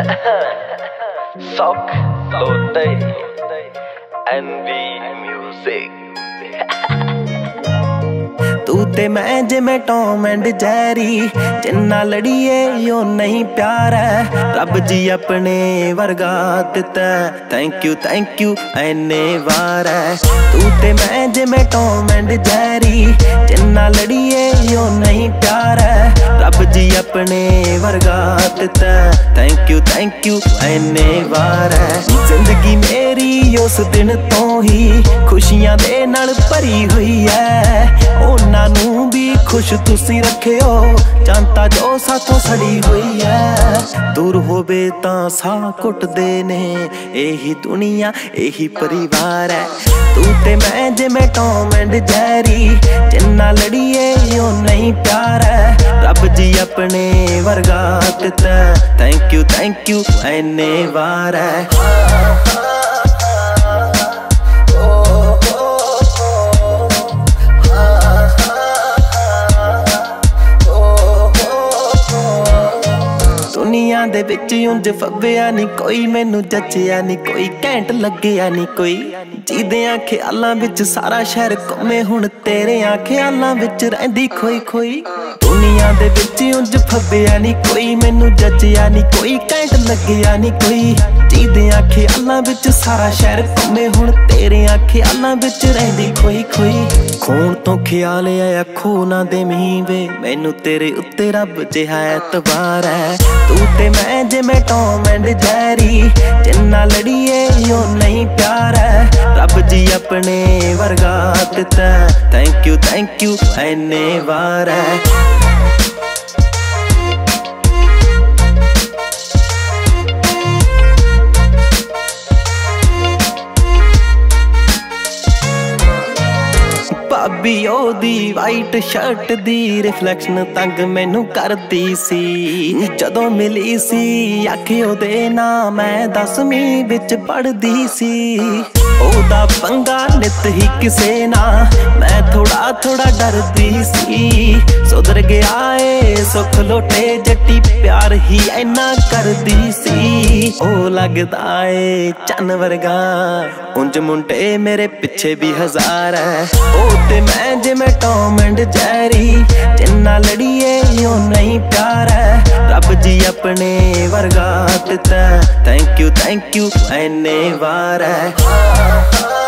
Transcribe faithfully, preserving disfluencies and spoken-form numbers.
सुख लोटे N V music. तू ते मैं जिमें टॉम एंड जेरी, जिन्ना लड़िए यो नहीं प्यार है। रब जी अपने वर्गा दिता, थैंक यू थैंक यू एने वार है। तू ते मैं जिमें टॉम एंड जेरी, जिन्ना लड़िए यो नहीं प्यार है। रब जी अपने वर्गा दिता, थैंक यू थैंक यू एने वार है। जिंदगी मेरी उस दिन तो ही खुशियां दे नाल भरी हुई है। उन्हां नूं भी खुश तुसी रखियो, जनता जो साथों सड़ी हुई है। दूर होवे तां साह घुटदे ने, यही दुनिया यही परिवार है। तू ते मैं जिमें टॉम एंड जेरी, जिन्ना लड़िए यो नहीं प्यार है। रब जी अपने वर्गा दिता, थैंक यू थैंक यू एने वार है। दे बिच उंज फब्बिया नी कोई, मैनू जचया नी कोई, घैंट लग्गिया नी कोई। जीदियां ख्यालां विच सारा शहर घुमे, हुण तेरे ख्यालां विच रहिंदी खोई खोई। दुनिया दे बिच उंज फब्बिया नी कोई, मैनू जचया नी कोई, घैंट लग्गिया नी कोई। जीदियां ख्यालां विच सारा शहर घुमे, हुण तेरे ख्यालां विच रहिंदी खोई खोई। खून तो ख्याल आया खो ना दे मीवे, मैनू तेरे उत्ते रब जिहा एतबार है। तू ते मैं जिमें टॉम एंड जेरी, जिन्ना लड़िए यो नहीं प्यार है। रब जी अपने वर्गा दिता, थैंक यू थैंक यू एने वार है। भाभी ओदी वाइट शर्ट दी रिफ्लैक्शन तंग मैनू करती सी। जदों मिली सी आखे ओदे ना, मैं दसवीं बिच पढ़दी सी। ओदा पंगा नित ही किसे ना, मैं थोड़ा थोड़ा डरदी सी। सुधर गया ए सुख लोटे जट्टी, प्यार ही ऐना करदी सी। ओ लगदा ए चन वर्गा, उंज मुंडे मेरे पिछे भी हजार है। ओ ते मैं जिमें टॉम एंड जेरी, जिन्ना लड़िए यो नहीं प्यार है। रब जी अपने वर्गा दिता, थैंक यू थैंक यू एने वार है।